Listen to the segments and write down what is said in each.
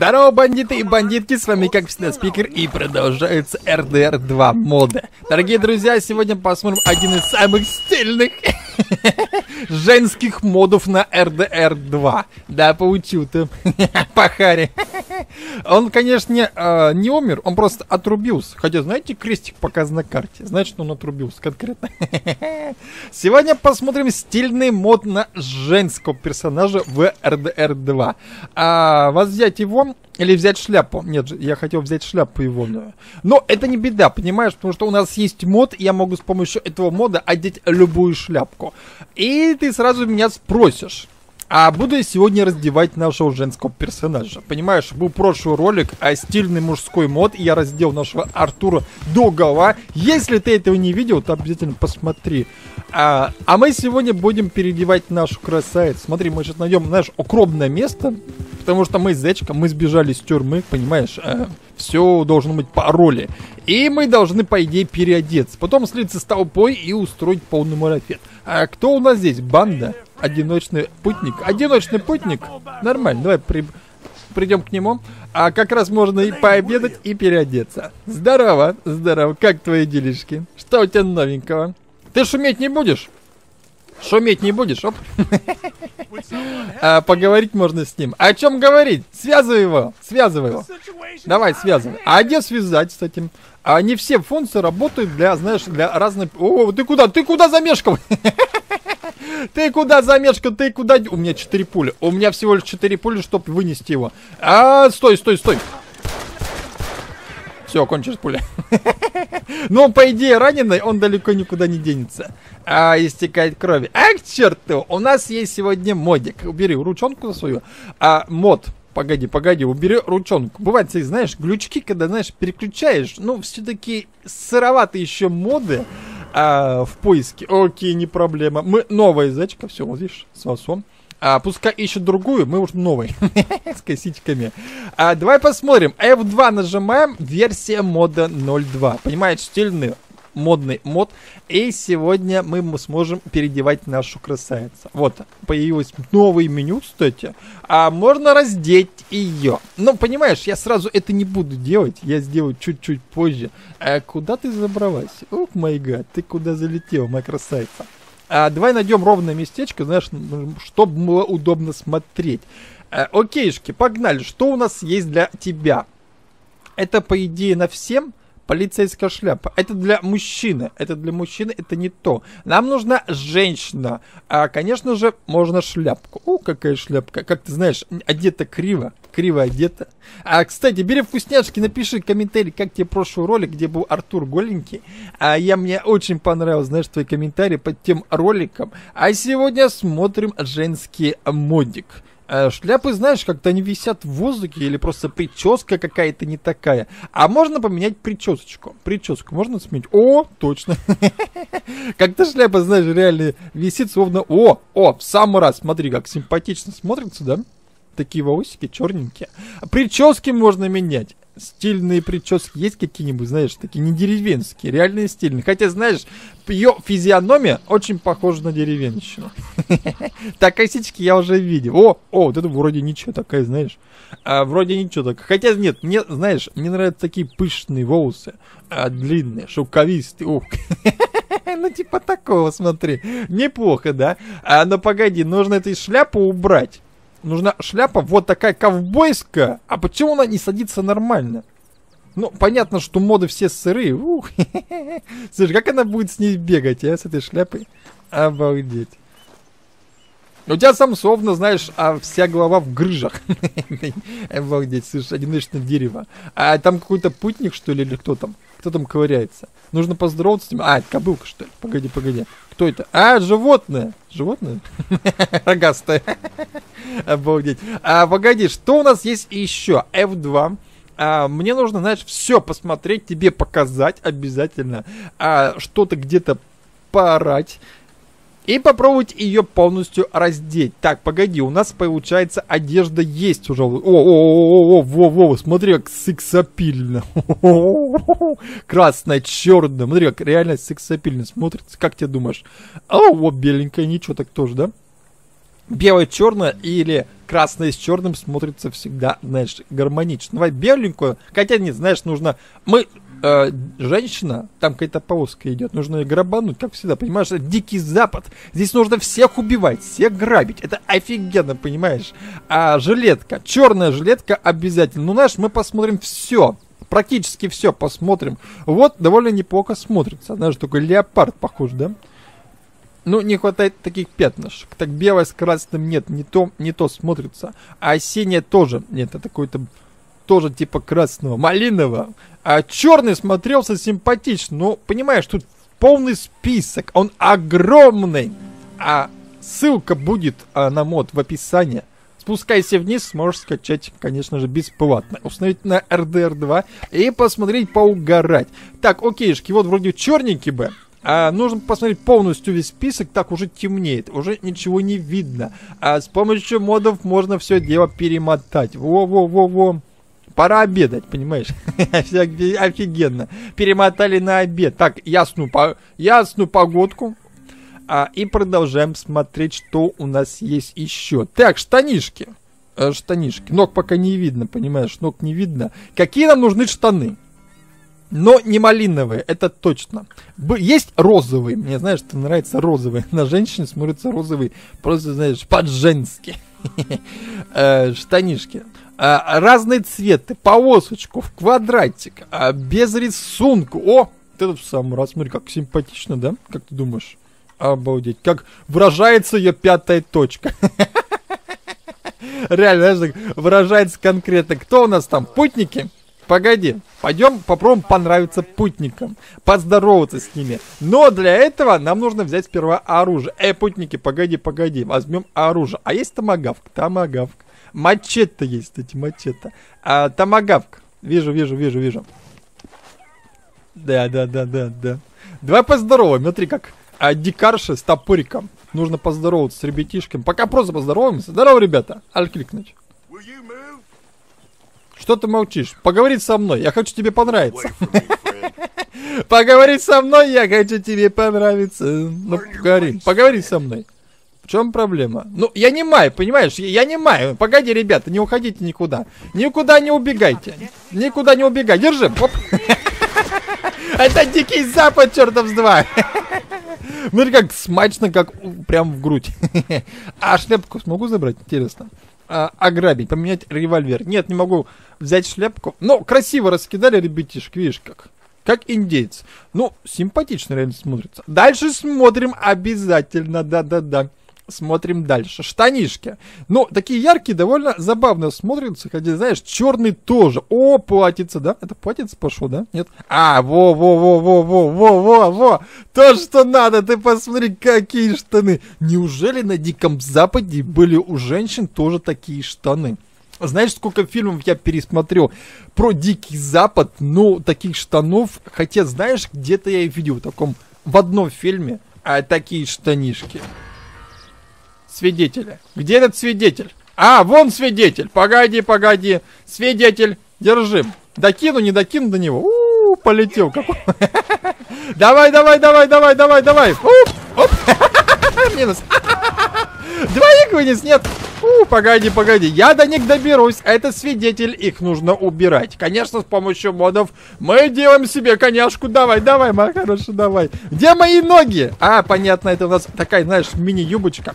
Здорово, бандиты и бандитки, с вами как всегда Спикер, и продолжаются RDR 2 моды. Дорогие друзья, сегодня посмотрим один из самых стильных женских модов на RDR 2. Да, поучу ты, пахари. Он, конечно, не умер, он просто отрубился. Хотя, знаете, крестик показан на карте, значит, он отрубился конкретно. Сегодня посмотрим стильный мод на женского персонажа в RDR 2. Взять его или взять шляпу? Нет, я хотел взять шляпу его. Но это не беда, понимаешь, потому что у нас есть мод, и я могу с помощью этого мода одеть любую шляпку. И ты сразу меня спросишь, а буду я сегодня раздевать нашего женского персонажа? Понимаешь, был прошлый ролик, стильный мужской мод, и я раздел нашего Артура до гола. Если ты этого не видел, то обязательно посмотри. А мы сегодня будем переодевать нашу красавицу. Смотри, мы сейчас найдем наше укромное место, потому что мы с зайчиком, мы сбежали из тюрьмы, понимаешь, все должно быть по роли. И мы должны, по идее, переодеться, потом слиться с толпой и устроить полный марафет. А кто у нас здесь? Банда? Одиночный путник? Одиночный путник? Нормально, давай придем к нему. А как раз можно и пообедать, и переодеться. Здорово, здорово, как твои делишки? Что у тебя новенького? Ты шуметь не будешь? Шуметь не будешь, оп. Поговорить можно с ним. О чем говорить? Связывай его, связывай его. Давай, связывай. А где связать с этим? Не все функции работают для, знаешь, для разных... О, ты куда замешкал? Ты куда замешкал, ты куда... У меня 4 пули. У меня всего лишь 4 пули, чтобы вынести его. Стой, стой, стой. Все, кончишь пуля. Но, по идее, раненый, он далеко никуда не денется. Истекает крови. К черту, у нас есть сегодня модик. Убери ручонку свою. Мод. Погоди, погоди, убери ручонку. Бывает, ты знаешь, глючки, когда, знаешь, переключаешь. Ну, все-таки сыроватые еще моды в поиске. Окей, не проблема. Мы новая зайчика. Все, вот видишь, с васом. Пускай ищет другую, мы уж новый. С косичками. Давай посмотрим. F2 нажимаем. Версия мода 0.2. Понимаешь, стильный модный мод. И сегодня мы сможем переодевать нашу красавицу. Вот, появилось новое меню, кстати. Можно раздеть ее. Но, понимаешь, я сразу это не буду делать. Я сделаю чуть-чуть позже. Куда ты забралась? Ох, май гад, ты куда залетела, моя красавица? Давай найдем ровное местечко, знаешь, чтобы было удобно смотреть. Окейшки, погнали. Что у нас есть для тебя? Это, по идее, на всем полицейская шляпа. Это для мужчины. Это для мужчины, это не то. Нам нужна женщина. Конечно же, можно шляпку. О, какая шляпка. Как ты знаешь, одета криво. Криво одета. Кстати, бери вкусняшки, напиши комментарий, как тебе прошлый ролик, где был Артур голенький. Мне очень понравилось, знаешь, твои комментарии под тем роликом. Сегодня смотрим женский модик. Шляпы, знаешь, как-то они висят в воздухе, или просто прическа какая-то не такая. Можно поменять причесочку. Прическу можно сменить. О, точно. Как-то шляпа, знаешь, реально висит словно... О, в самый раз. Смотри, как симпатично смотрится, да? Такие волосики черненькие. Прически можно менять. Стильные прически есть какие-нибудь, знаешь, такие не деревенские, реальные стильные. Хотя, знаешь, ее физиономия очень похожа на деревенщину. Так, косички я уже видел. О, вот это вроде ничего такая, знаешь. Вроде ничего такая. Хотя, нет, мне, знаешь, мне нравятся такие пышные волосы. Длинные, шелковистые. Ух. Ну, типа такого, смотри. Неплохо, да? Но погоди, нужно эту шляпу убрать. Нужна шляпа вот такая ковбойская. Почему она не садится нормально? Ну, понятно, что моды все сырые. Ух. Слушай, как она будет с ней бегать, с этой шляпой? Обалдеть. У тебя сам, словно, знаешь, вся голова в грыжах. Обалдеть, слышишь, одиночное дерево. Там какой-то путник, что ли, или кто там? Кто там ковыряется? Нужно поздороваться с ним. Это кобылка, что ли? Погоди, погоди. Кто это? Животное. Животное? Рогастое. Обалдеть. Погоди, что у нас есть еще? F2. Мне нужно, знаешь, все посмотреть, тебе показать обязательно. Что-то где-то поорать. И попробовать ее полностью раздеть. Так, погоди, у нас получается одежда есть уже. Во-во-во, смотри, как сексапильно. Красное, черное. Смотри, как реально сексапильно смотрится. Как ты думаешь? Беленькая, ничего так тоже, да? белое-черное или красное с черным смотрится всегда, знаешь, гармонично. Давай беленькую, хотя нет, знаешь, нужно... Мы... женщина, там какая-то повозка идет, нужно ее грабануть, как всегда, понимаешь, это Дикий Запад, здесь нужно всех убивать, всех грабить, это офигенно, понимаешь. А жилетка, черная жилетка обязательно, ну знаешь, мы посмотрим все, практически все посмотрим, вот, довольно неплохо смотрится, она же только леопард похож, да? Ну, не хватает таких пятнышек. Так белое с красным нет, не то смотрится, а синее тоже, нет, это какой-то... тоже типа красного, малинового. А черный смотрелся симпатично. Но, понимаешь, тут полный список. Он огромный. А ссылка будет на мод в описании. Спускайся вниз, сможешь скачать, конечно же, бесплатно. Установить на RDR 2 и посмотреть, поугарать. Так, окейшки, вот вроде черненький бы. А нужно посмотреть полностью весь список, так уже темнеет, уже ничего не видно. А с помощью модов можно все дело перемотать. Во-во-во-во. Пора обедать, понимаешь? Офигенно. Перемотали на обед. Так, ясную погодку. И продолжаем смотреть, что у нас есть еще. Так, штанишки. Штанишки. Ног пока не видно, понимаешь? Ног не видно. Какие нам нужны штаны? Но не малиновые, это точно. Есть розовые. Мне, знаешь, что нравится розовые. На женщине смотрятся розовые. Просто, знаешь, по-женски. Штанишки. Разные цветы, полосочку, в квадратик, без рисунка. О, ты тут в самый раз, смотри, как симпатично, да? Как ты думаешь? Обалдеть. Как выражается ее пятая точка. Реально, знаешь, выражается конкретно. Кто у нас там? Путники? Погоди, пойдем попробуем понравиться путникам, поздороваться с ними. Но для этого нам нужно взять сперва оружие. Путники, погоди, возьмем оружие. А есть томагавк. Мачете есть, кстати, мачете. Томагавк. Вижу. Да. Давай поздороваем, смотри как. Дикарши с топориком. Нужно поздороваться с ребятишками. Пока просто поздороваемся. Здорово, ребята. Алькликнуть. Что ты молчишь? Поговорить со мной, я хочу тебе понравиться. Поговорить со мной, я хочу тебе понравиться. Ну, поговори со мной. В чем проблема? Ну, я не маю, понимаешь? Я не маю. Погоди, ребята, не уходите никуда. Никуда не убегайте. Никуда не убегай. Держи. Оп. Это Дикий Запад, чертов с два. Ну, как смачно, как прям в грудь. А шляпку смогу забрать? Интересно. Ограбить, поменять револьвер. Нет, не могу взять шляпку. Но красиво раскидали ребятишки, видишь как. Как индейец. Ну, симпатично реально смотрится. Дальше смотрим обязательно, да-да-да. Смотрим дальше. Штанишки. Ну, такие яркие, довольно забавно смотрятся. Хотя, знаешь, черный тоже. О, платьице, да? Это платьице пошло, да? Нет? Во-во-во-во-во-во-во-во! То, что надо, ты посмотри, какие штаны! Неужели на Диком Западе были у женщин тоже такие штаны? Знаешь, сколько фильмов я пересмотрел про Дикий Запад, но таких штанов, хотя, знаешь, где-то я и видел в одном фильме, такие штанишки. Свидетеля. Где этот свидетель? Вон свидетель. Погоди. Свидетель. Держим. Докину, не докину до него. У-у-у, полетел. Давай. Оп. Минус. Двоих вынес, нет. Погоди. Я до них доберусь. Это свидетель. Их нужно убирать. Конечно, с помощью модов мы делаем себе коняшку. Давай, моя хорошая, давай. Где мои ноги? Понятно, это у нас такая, знаешь, мини-юбочка.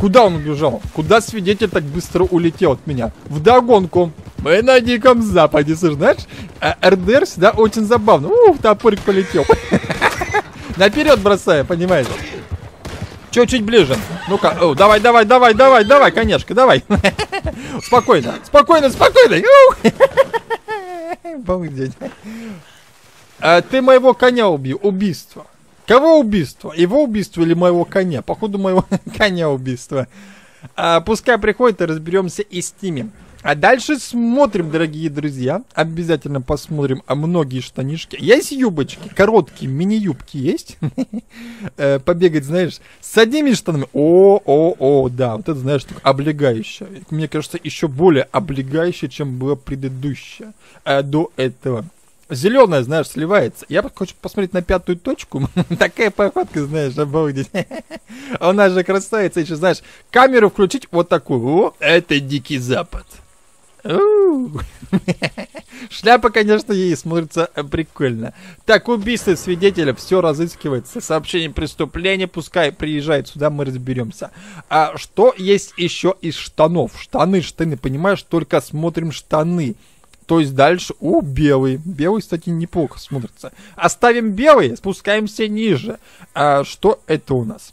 Куда он убежал? Куда свидетель так быстро улетел от меня? Вдогонку. Мы на Диком Западе, знаешь? РДР всегда очень забавно. Топорик полетел. Наперед бросаю, понимаешь? Чуть-чуть ближе. Ну-ка, давай, конечно, давай. Спокойно. Балдеть. Ты моего коня убил. Убийство. Кого убийство? Его убийство или моего коня? Походу, моего коня убийство. Пускай приходит и разберемся и с ними. А дальше смотрим, дорогие друзья. Обязательно посмотрим многие штанишки. Есть юбочки? Короткие мини-юбки есть? Побегать, знаешь, с одними штанами. Да, вот это, знаешь, облегающее. Мне кажется, еще более облегающее, чем было предыдущее. До этого. зеленая, знаешь, сливается. Я хочу посмотреть на пятую точку. Такая походка, знаешь, обалдеть. У нас же красавица еще, знаешь, камеру включить вот такую. О, это Дикий Запад. Шляпа, конечно, ей смотрится прикольно. Так, убийство свидетеля, все разыскивается. Сообщение преступления, пускай приезжает сюда, мы разберемся. А что есть еще из штанов? Штаны, понимаешь, только смотрим штаны. То есть дальше, о, белый. Белый, кстати, неплохо смотрится. Оставим белый, спускаемся ниже. А что это у нас?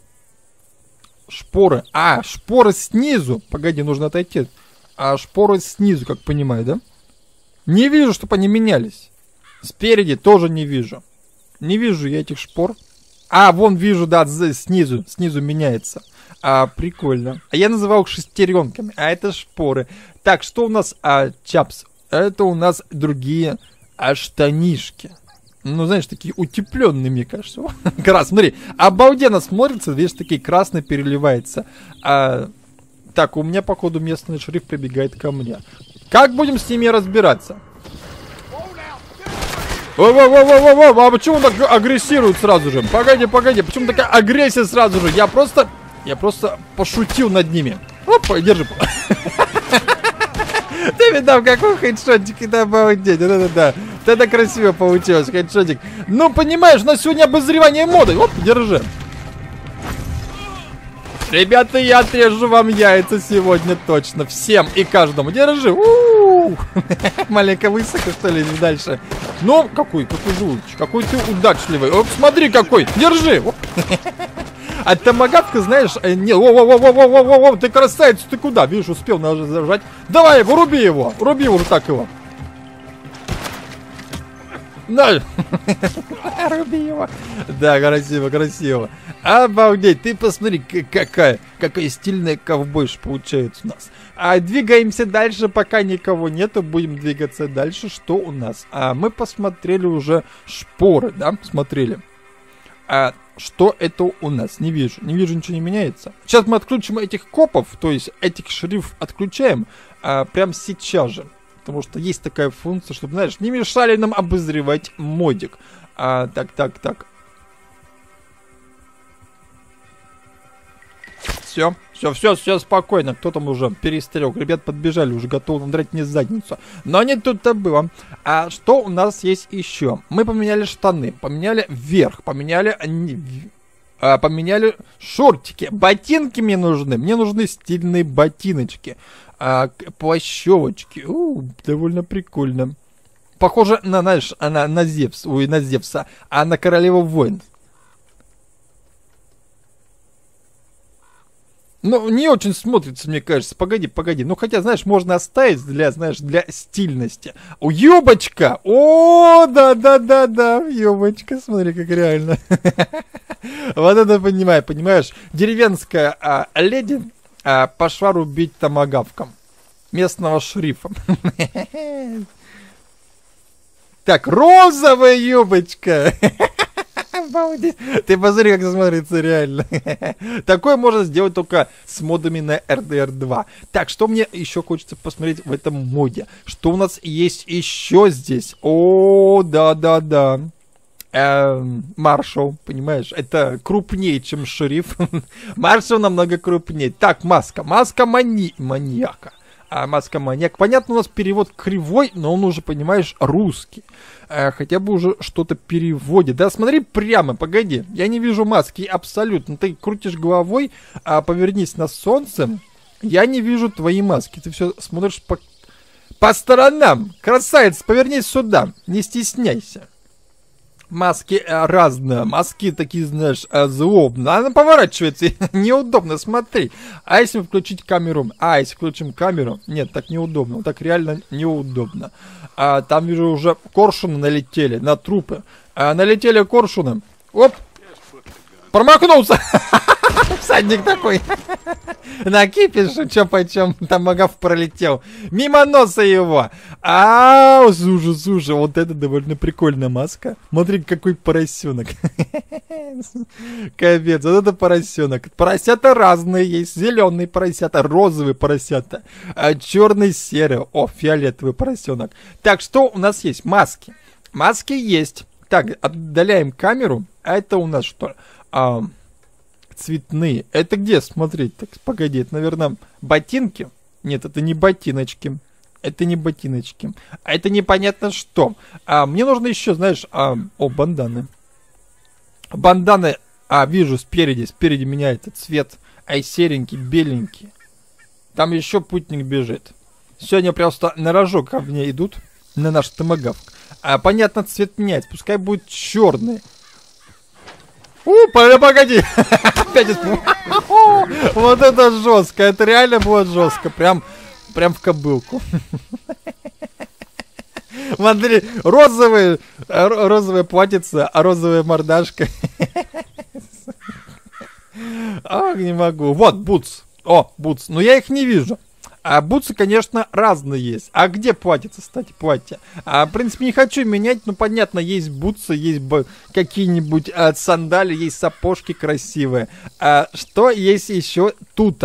Шпоры. А, шпоры снизу. Погоди, нужно отойти. А шпоры снизу, как понимаю, да? Не вижу, чтобы они менялись. Спереди тоже не вижу. Не вижу я этих шпор. А, вон вижу, да, снизу. Снизу меняется. А, прикольно. А я называл их шестеренками. А это шпоры. Так, что у нас? А, чапс. Это у нас другие штанишки. Ну, знаешь, такие утепленные, мне кажется. Крас, смотри, обалденно смотрится. Видишь, такие красные переливаются. А, так, у меня, походу, местный шериф прибегает ко мне. Как будем с ними разбираться? А почему он так агрессирует сразу же? Погоди, почему такая агрессия сразу же? Я просто пошутил над ними. Опа, держи. Ты видал, какой хедшотик, и обалдеть, да-да-да, это красиво получилось, хедшотик. Ну, понимаешь, у нас сегодня обозревание моды, оп, держи. Ребята, я отрежу вам яйца сегодня точно, всем и каждому, держи. Маленько высоко, что ли, или дальше? Ну, какой жулыч, какой ты удачливый, оп, смотри какой, держи. А томагавка, знаешь, не, ты красавец, ты куда? Видишь, успел нажать. Давай его, руби его, вот так его. На. Руби его. Да, красиво. Обалдеть, ты посмотри, какая стильная ковбойша получается у нас. А двигаемся дальше, пока никого нету, будем двигаться дальше. Что у нас? А мы посмотрели уже шпоры, да, смотрели. А что это у нас? Не вижу, ничего не меняется. Сейчас мы отключим этих копов, то есть этих шерифов отключаем прямо сейчас же. Потому что есть такая функция, чтобы, знаешь, не мешали нам обозревать модик. Так. Все, спокойно. Кто там уже перестрелок? Ребят подбежали, уже готовы надрать мне задницу. Но не тут-то было. А что у нас есть еще? Мы поменяли штаны, поменяли верх, поменяли шортики. Ботинки мне нужны. Мне нужны стильные ботиночки. Плащевочки. Довольно прикольно. Похоже на, знаешь, на Зевса. Ой, на Зевса. А на Королеву Войн. Ну, не очень смотрится, мне кажется. Погоди. Ну, хотя, знаешь, можно оставить для стильности. О, юбочка! О, да. Юбочка, смотри, как реально. Вот это понимаю, понимаешь? Деревенская леди пошла рубить томагавком местного шерифа. Так, розовая юбочка. Ты посмотри, как смотрится реально. Такое можно сделать только с модами на RDR 2. Так, что мне еще хочется посмотреть в этом моде? Что у нас есть еще здесь? О, да. Маршал, понимаешь? Это крупнее, чем шериф. Маршал намного крупнее. Так, маска. Маска маньяка. Маска маньяк. Понятно, у нас перевод кривой, но он уже, понимаешь, русский. Хотя бы уже что-то переводит. Да, смотри прямо, погоди. Я не вижу маски абсолютно. Ты крутишь головой, повернись на солнце. Я не вижу твои маски. Ты все смотришь по сторонам. Красавец, повернись сюда. Не стесняйся. Маски разные. Маски такие, знаешь, злобные. Она поворачивается. Неудобно, смотри. А если включить камеру? А, если включим камеру? Нет, так неудобно. Так реально неудобно. Там вижу уже коршуны налетели на трупы. Налетели коршуны. Оп. Промахнулся. Всадник такой. Накипишь, чё почем. Томагав пролетел. Мимо носа его. Сужу. Вот это довольно прикольная маска. Смотри, какой поросенок. Капец, вот это поросенок. Поросята разные есть. Зеленые поросята, розовые поросята, черный, серый. О, фиолетовый поросенок. Так, что у нас есть? Маски. Маски есть. Так, отдаляем камеру. А это у нас что? Цветные. Это где смотреть? Так, погоди, это, наверное, ботинки. Нет, это не ботиночки. Это не ботиночки. А это непонятно что. Мне нужно еще, знаешь... банданы. Банданы, вижу спереди. Спереди меня этот цвет. Ай, серенький, беленький. Там еще путник бежит. Сегодня просто на рожок ко мне идут. На наш томагавк. Понятно, цвет меняется. Пускай будет черный. Погоди! Опять испуг. Вот это жестко. Это реально было жестко. Прям в кобылку. Смотри, розовая платьица, а розовая мордашка. Ах, не могу. Вот, бутс. О, бутс. Но я их не вижу. А бутсы, конечно, разные есть. А где платьица, кстати, платье? В принципе, не хочу менять, но понятно, есть бутсы, есть какие-нибудь сандали, есть сапожки красивые. Что есть еще тут?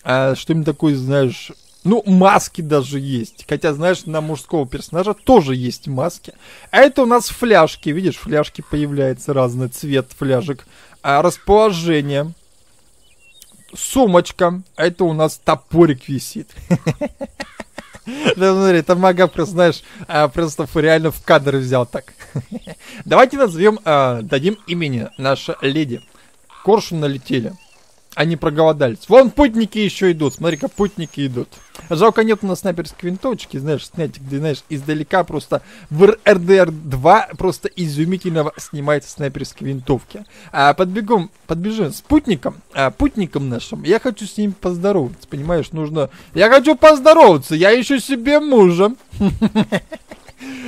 Что-нибудь такое, знаешь... Ну, маски даже есть. Хотя, знаешь, на мужского персонажа тоже есть маски. А это у нас фляжки. Видишь, фляжки появляются, разный цвет фляжек. Расположение. Сумочка. А это у нас топорик висит. Смотри, томагавк, знаешь, просто реально в кадр взял так. Давайте назовем, дадим имени нашей леди. Коршуны налетели. Они проголодались. Вон путники еще идут. Смотри-ка, путники идут. Жалко, нет у нас снайперской винтовочки, знаешь, снять, где, знаешь, издалека просто в RDR 2 просто изумительно снимается снайперской винтовки. Подбежим путником нашим. Я хочу с ним поздороваться, понимаешь, нужно... Я хочу поздороваться, я ищу себе мужа.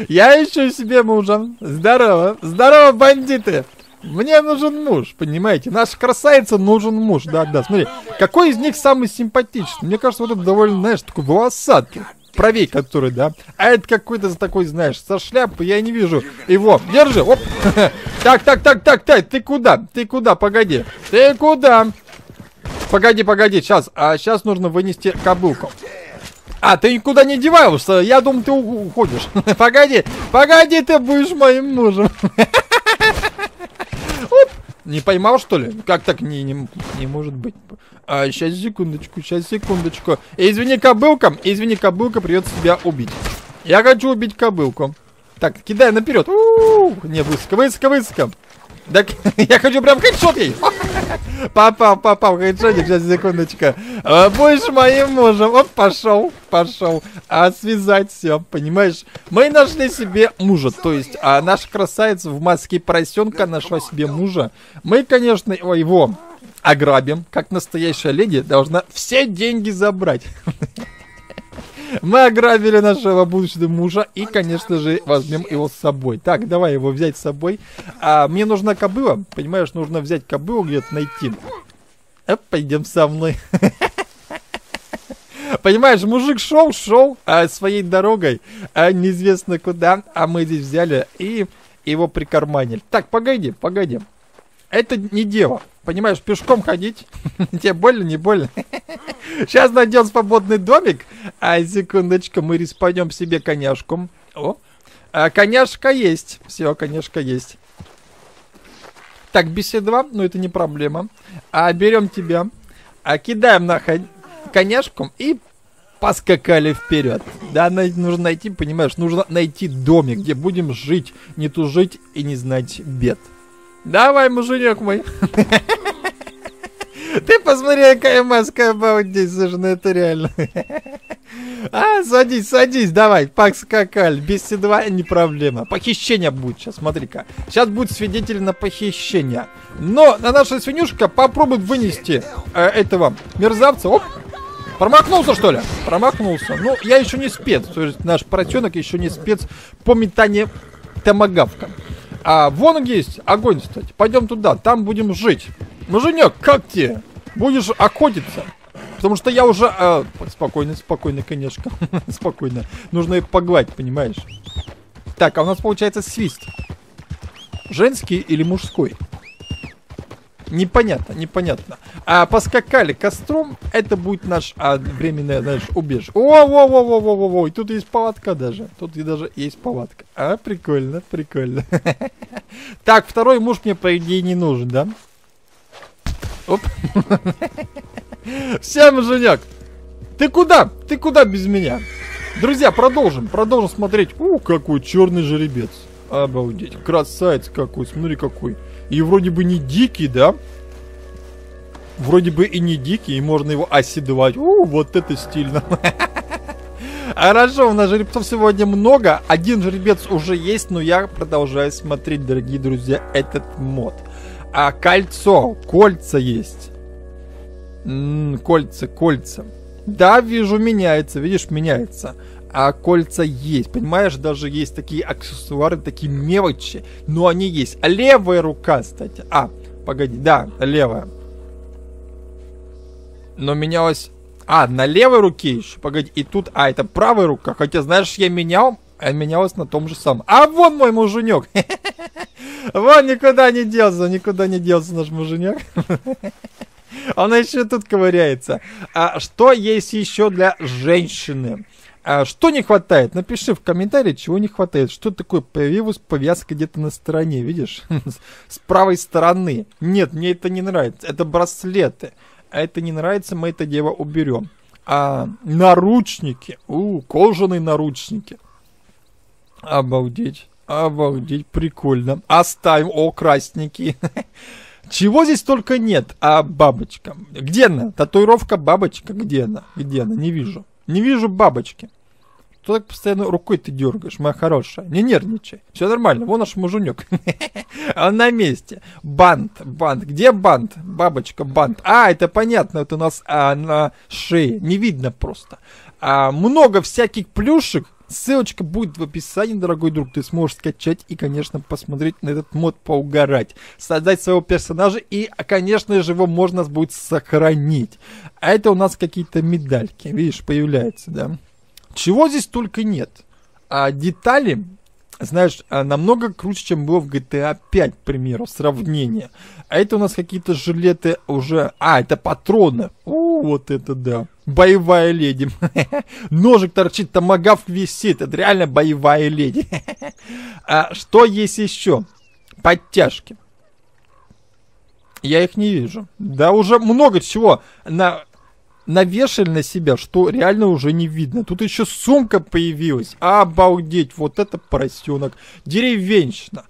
Я ищу себе мужа. Здорово. Здорово, бандиты. Мне нужен муж, понимаете? Наша красавица нужен муж, да-да. Смотри, какой из них самый симпатичный? Мне кажется, вот это довольно, знаешь, такой волосатый. Правей который, да? А это какой-то такой, знаешь, со шляпы, я не вижу его. Держи, оп! Так, ты куда? Погоди. Ты куда? Погоди, сейчас. Сейчас нужно вынести кобылку. Ты никуда не деваешься? Я думал, ты уходишь. Погоди, ты будешь моим мужем. Не поймал, что ли? Как так? Не может быть. Сейчас, секундочку. Извини, кобылка, придется тебя убить. Я хочу убить кобылку. Так, кидай наперед. Не, высоко. Так, я хочу прям хедшот ей. Попал, хедшотик, сейчас, секундочка. Будешь моим мужем. Вот, пошел. Связать все, понимаешь? Мы нашли себе мужа, то есть наш красавец в маске поросенка нашла себе мужа. Мы, конечно, его ограбим. Как настоящая леди должна все деньги забрать. Мы ограбили нашего будущего мужа и, конечно же, возьмем его с собой. Так, давай его взять с собой. Мне нужна кобыла, понимаешь, нужно взять кобылу где-то найти. Пойдем со мной. Понимаешь, мужик шел своей дорогой, неизвестно куда, мы здесь взяли и его прикарманили. Так, погоди. Это не дело. Понимаешь, пешком ходить. Тебе больно, не больно? Сейчас найдем свободный домик. Секундочку, мы респанем себе коняшку. Коняшка есть. Все, коняшка есть. Так, беседа, но это не проблема. Берем тебя. Кидаем на коняшку и поскакали вперед. Да, нужно найти, понимаешь, нужно найти домик, где будем жить, не тужить и не знать бед. Давай, муженек мой. Ты посмотри, какая маска обалдеть, слушай, ну это реально. Садись, давай, поскакали, без седла не проблема. Похищение будет сейчас, смотри-ка. Сейчас будет свидетель на похищение. Но наша свинюшка попробует вынести этого мерзавца. Оп! Промахнулся, что ли? Промахнулся. Ну, я еще не спец, то есть наш поросенок еще не спец по метанию томагавка. Вон есть огонь, кстати. Пойдем туда, там будем жить. Муженек, как тебе? Будешь охотиться? Потому что я уже... Спокойно, конечно. Спокойно. Нужно их погладить, понимаешь? Так, у нас получается свист. Женский или мужской? Непонятно. А поскакали костром, это будет наш временное, знаешь, убежище. О, и тут есть палатка даже. Тут и даже есть палатка. А, прикольно, прикольно. Так, второй муж мне, по идее, не нужен, да? Оп. Всем, муженек. Ты куда? Ты куда без меня? Друзья, продолжим смотреть. О, какой черный жеребец. Обалдеть. Красавец какой, смотри какой. И вроде бы не дикий, да? Вроде бы и не дикий, и можно его оседлать. О, вот это стильно. Хорошо, у нас жеребцов сегодня много. Один жеребец уже есть, но я продолжаю смотреть, дорогие друзья, этот мод. А кольцо, кольца есть. Кольца. Да, вижу, меняется, видишь, меняется. А кольца есть, понимаешь, даже есть такие аксессуары, такие мелочи, но они есть. А левая рука, кстати, погоди, да, левая. Но менялась, на левой руке еще, погоди, и тут, это правая рука, хотя, знаешь, я менял, а менялась на том же самом. А вон мой муженек, вон никуда не делся наш муженек. Она еще тут ковыряется. А что есть еще для женщины? Что не хватает? Напиши в комментарии, чего не хватает. Что такое? Появилась повязка где-то на стороне, видишь? С правой стороны. Нет, мне это не нравится. Это браслеты. А это не нравится, мы это дело уберем. Наручники. Кожаные наручники. Обалдеть. Обалдеть, прикольно. Оставим. О, красненькие. Чего здесь только нет, бабочка. Где она? Татуировка бабочка. Где она? Где она? Не вижу. Не вижу бабочки. Что так постоянно рукой ты дергаешь, моя хорошая? Не нервничай. Все нормально. Вон наш муженек. Он на месте. Бант. Где бант? Бабочка, бант. Это понятно. Это у нас на шее. Не видно просто. Много всяких плюшек. Ссылочка будет в описании, дорогой друг. Ты сможешь скачать и, конечно, посмотреть на этот мод, поугарать. Создать своего персонажа и, конечно же, его можно будет сохранить. А это у нас какие-то медальки, видишь, появляются, да? Чего здесь только нет. Детали, знаешь, намного круче, чем было в GTA 5, к примеру, сравнение. А это у нас какие-то жилеты уже... это патроны. Вот это да. Боевая леди. Ножик торчит, томагавк висит. Это реально боевая леди. Что есть еще? Подтяжки. Я их не вижу. Да уже много чего навешали на себя, что реально уже не видно. Тут еще сумка появилась. Обалдеть, вот это поросенок. Деревенщина.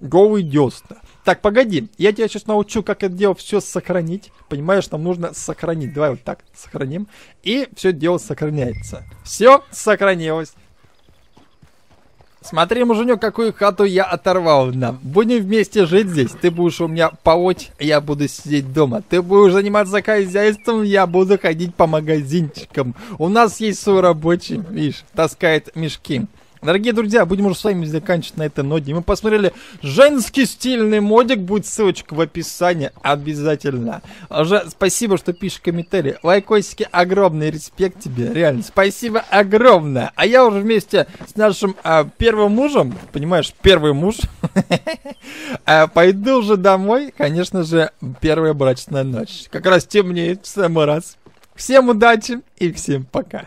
Голые десна. Так, погоди, я тебя сейчас научу, как это дело все сохранить. Понимаешь, нам нужно сохранить. Давай вот так сохраним. И все дело сохраняется. Все сохранилось. Смотри, муженек, какую хату я оторвал нам. Будем вместе жить здесь. Ты будешь у меня полоть, я буду сидеть дома. Ты будешь заниматься хозяйством, я буду ходить по магазинчикам. У нас есть свой рабочий, видишь, таскает мешки. Дорогие друзья, будем уже с вами заканчивать на этой ноте. Мы посмотрели женский стильный модик. Будет ссылочка в описании. Обязательно. Уже спасибо, что пишешь комментарии. Лайкосики огромный. Респект тебе. Реально. Спасибо огромное. А я уже вместе с нашим первым мужем, понимаешь, первый муж, пойду уже домой. Конечно же, первая брачная ночь. Как раз темнеет в самый раз. Всем удачи и всем пока.